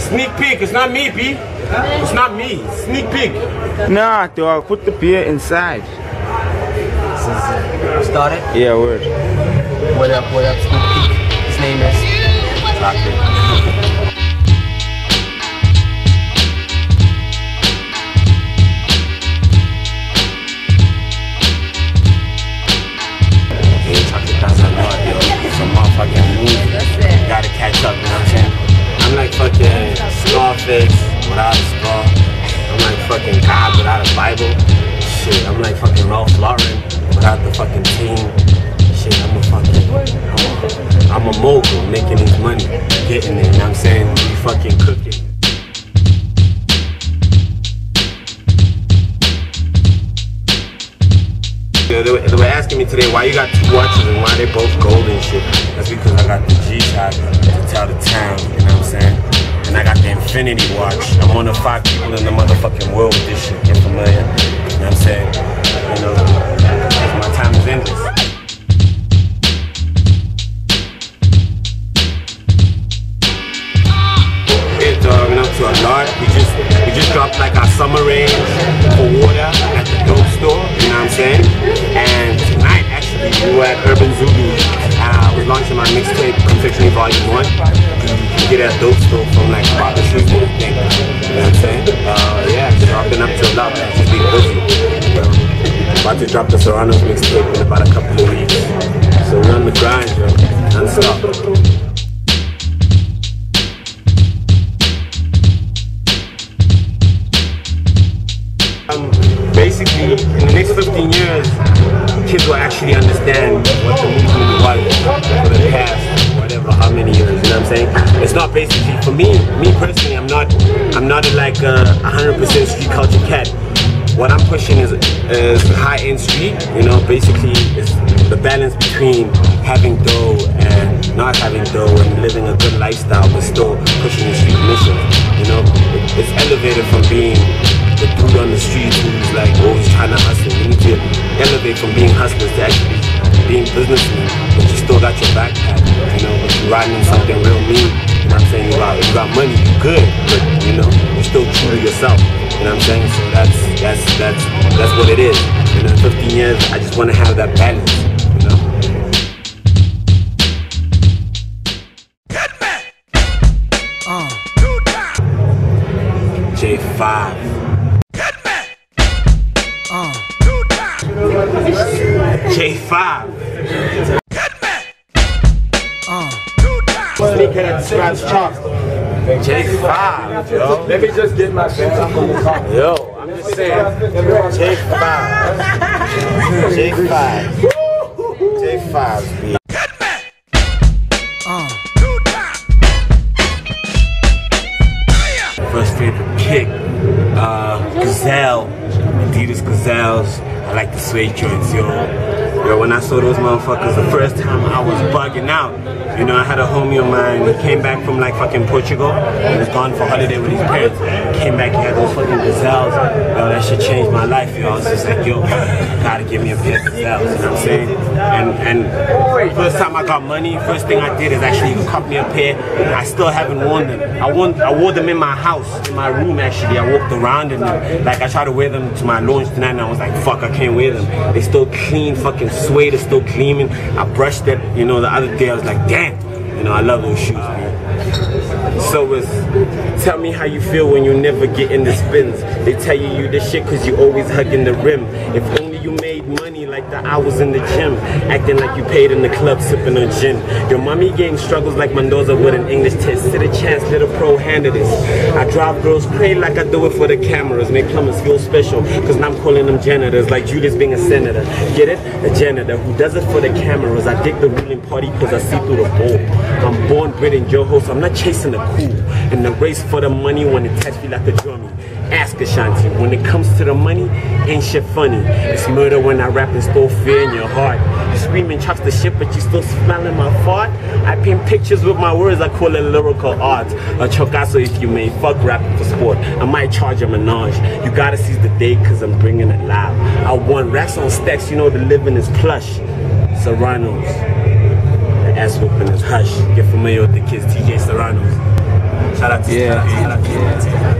Sneak peek, it's not me, B. It's not me. Sneak peek. Nah, dog, put the beer inside. This is started? Yeah, word. What up, sneak peek? His name is Rocket. They were asking me today why you got two watches and why they both gold and shit. That's because I got the G-Shot to tell the town, you know what I'm saying? And I got the Infinity watch. I'm one of 5 people in the motherfucking world with this shit. Get familiar, you know what I'm saying? You know, my time is endless. We just dropped like our summer range for water at the dope store, you know what I'm saying? And tonight actually we were at Urban Zulu. I was launching my mixtape Confection Volume 1. You can get at dope store from like Robert Shoes and thing. You know what I'm saying? Yeah, so I've been up to a lot, man. Just being busy. I'm about to drop the Seruno mixtape in about a couple of weeks. So we're on the grind, yo. Non-stop. Basically, in the next 15 years, kids will actually understand what the movement was for the past, whatever, how many years, you know what I'm saying? It's not basically, for me personally, I'm not like a 100% street culture cat. What I'm pushing is high-end street, you know, basically it's the balance between having dough and not having dough and living a good lifestyle, but still pushing the street mission, you know? It's elevated from being the dude on the street who's like always trying to hustle. You need to elevate from being hustlers to actually being businessmen, but you still got your backpack, you know, but you're riding in something real mean. You know what I'm saying? You got money, you good, but you know, you're still true to yourself. You know what I'm saying? So that's what it is. You know, in 15 years, I just want to have that balance. You know. Good man. J5. J5. J5, yo. Let me just get my fans up on the top. Yo, I'm just saying. J5. J5. First favorite kick. Gazelle. Adidas Gazelles. I like the suede joints, yo. Yo, when I saw those motherfuckers the first time, I was bugging out. You know, I had a homie of mine who came back from like fucking Portugal. He was gone for holiday with his parents. Came back, he had those fucking Gazelles. Yo, that shit changed my life, yo. I was just like, yo, gotta give me a pair of Gazelles, you know what I'm saying? And first time I got money, first thing I did is actually cop me a pair. And I still haven't worn them. I wore them in my house, in my room actually. I walked around in them. Like I tried to wear them to my launch tonight and I was like, fuck, I can't wear them. They still clean, fucking suede is still gleaming. I brushed it, you know, the other day I was like, damn, you know, I love those shoes, man. So it's, tell me how you feel when you never get in the spins. They tell you this shit cause you always hugging the rim. If only you made money like the hours in the gym, acting like you paid in the club, sipping on gin. Your mommy game struggles like Mendoza with an English test. Sit a chance, little pro handed this. I drive girls pray like I do it for the cameras. Make plumbers feel special, cause now I'm calling them janitors, like Judas being a senator. Get it? A janitor who does it for the cameras. I dig the ruling party cause I see through the bowl. I'm born, bred in Joho, so I'm not chasing the cool. In the race for the money, when it touch me like a drummy. Ask Ashanti, when it comes to the money, ain't shit funny. It's murder when I rap and store fear in your heart. You screaming chops the shit, but you still smelling my fart. I paint pictures with my words, I call it lyrical art. A chocasso if you may, fuck rapping for sport. I might charge a menage. You gotta seize the day, cause I'm bringing it live. I want racks on stacks, you know the living is plush. Serunos. Ass whooping is hush. Get familiar with the kids, TGH Seruno. Shout out to you.